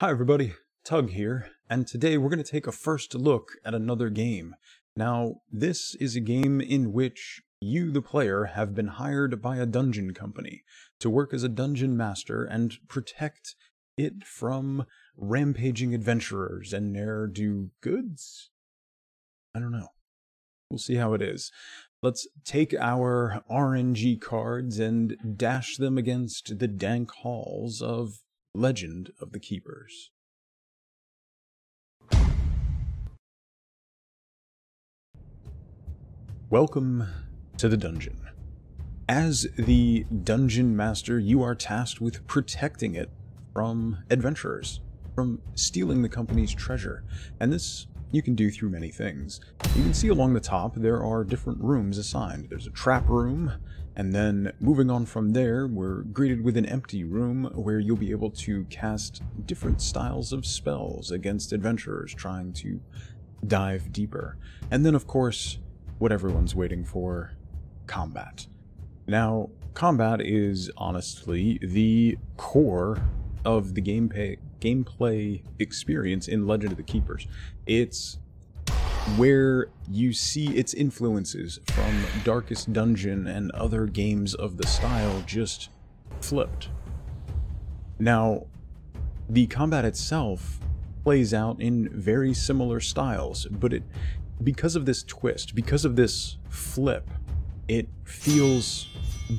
Hi everybody, Tug here, and today we're going to take a first look at another game. Now, this is a game in which you, the player, have been hired by a dungeon company to work as a dungeon master and protect it from rampaging adventurers and ne'er-do-goods? I don't know. We'll see how it is. Let's take our RNG cards and dash them against the dank halls of Legend of the Keepers. Welcome to the dungeon. As the dungeon master, you are tasked with protecting it from adventurers, from stealing the company's treasure, and this you can do through many things. You can see along the top there are different rooms assigned. There's a trap room, and then moving on from there, we're greeted with an empty room where you'll be able to cast different styles of spells against adventurers trying to dive deeper. And then, of course, what everyone's waiting for, combat. Now, combat is honestly the core of the gameplay experience in Legend of the Keepers. It's where you see its influences from Darkest Dungeon and other games of the style just flipped. Now, the combat itself plays out in very similar styles, but because of this twist, because of this flip, it feels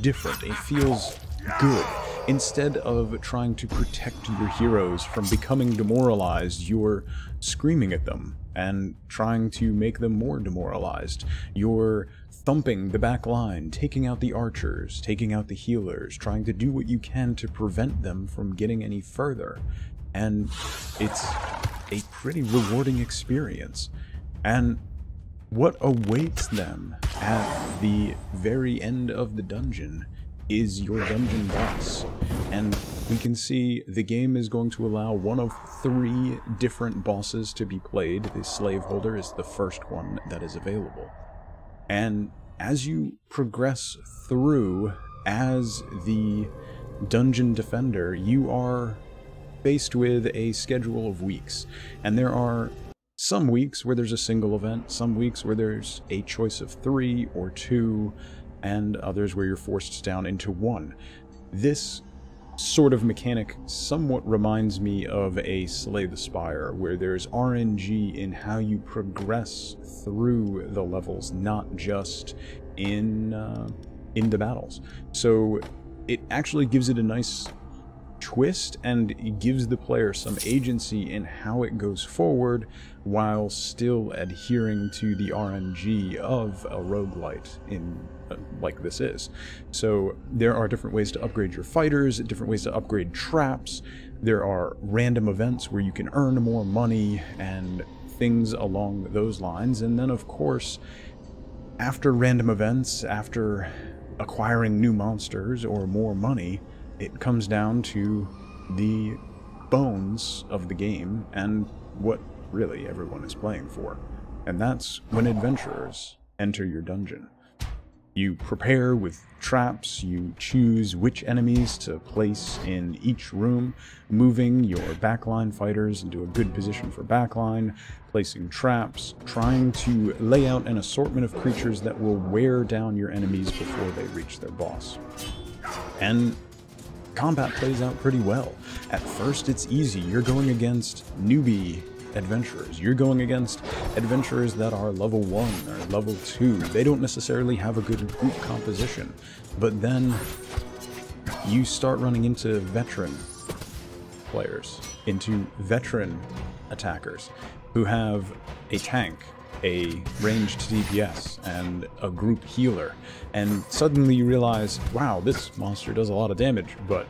different. It feels good. Instead of trying to protect your heroes from becoming demoralized, you're screaming at them and trying to make them more demoralized. You're thumping the back line, taking out the archers, taking out the healers, trying to do what you can to prevent them from getting any further. And it's a pretty rewarding experience. And what awaits them at the very end of the dungeon is your dungeon boss, and we can see the game is going to allow one of three different bosses to be played. The slaveholder is the first one that is available, and as you progress through as the dungeon defender, you are faced with a schedule of weeks, and there are some weeks where there's a single event, some weeks where there's a choice of three or two, and others where you're forced down into one. This sort of mechanic somewhat reminds me of a Slay the Spire, where there's RNG in how you progress through the levels, not just in the battles. So it actually gives it a nice twist and gives the player some agency in how it goes forward while still adhering to the RNG of a roguelite like this is. So there are different ways to upgrade your fighters, different ways to upgrade traps. There are random events where you can earn more money and things along those lines. And then, of course, after random events, after acquiring new monsters or more money, it comes down to the bones of the game and what really everyone is playing for. And that's when adventurers enter your dungeon. You prepare with traps, you choose which enemies to place in each room, moving your backline fighters into a good position for backline, placing traps, trying to lay out an assortment of creatures that will wear down your enemies before they reach their boss. And combat plays out pretty well. At first, it's easy. You're going against newbie adventurers. You're going against adventurers that are level 1 or level 2. They don't necessarily have a good group composition. But then you start running into veteran players, into veteran attackers who have a tank, a ranged DPS, and a group healer, and suddenly you realize, wow, this monster does a lot of damage, but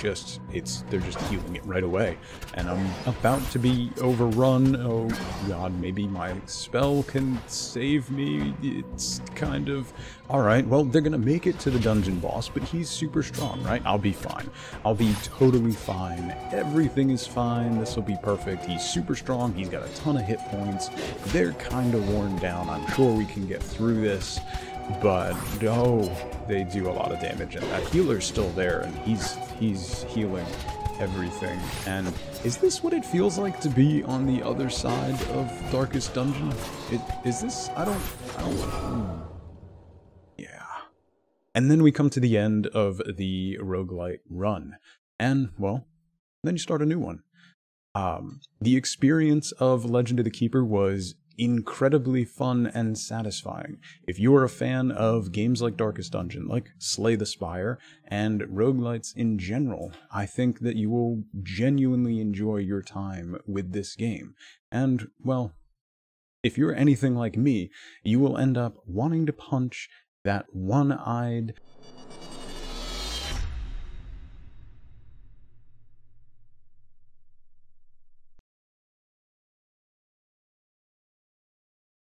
they're just healing it right away, and I'm about to be overrun. Oh god, maybe my spell can save me. It's kind of alright, well, they're gonna make it to the dungeon boss, but he's super strong, right? I'll be fine. I'll be totally fine. Everything is fine. This will be perfect. He's super strong. He's got a ton of hit points. They're kind of worn down. I'm sure we can get through this. But no, they do a lot of damage, and that healer's still there, and he's healing everything. And is this what it feels like to be on the other side of Darkest Dungeon? Yeah. And then we come to the end of the roguelite run. And, well, then you start a new one. The experience of Legend of the Keeper was incredibly fun and satisfying. If you are a fan of games like Darkest Dungeon, like Slay the Spire, and roguelites in general, I think that you will genuinely enjoy your time with this game. And, well, if you're anything like me, you will end up wanting to punch that one-eyed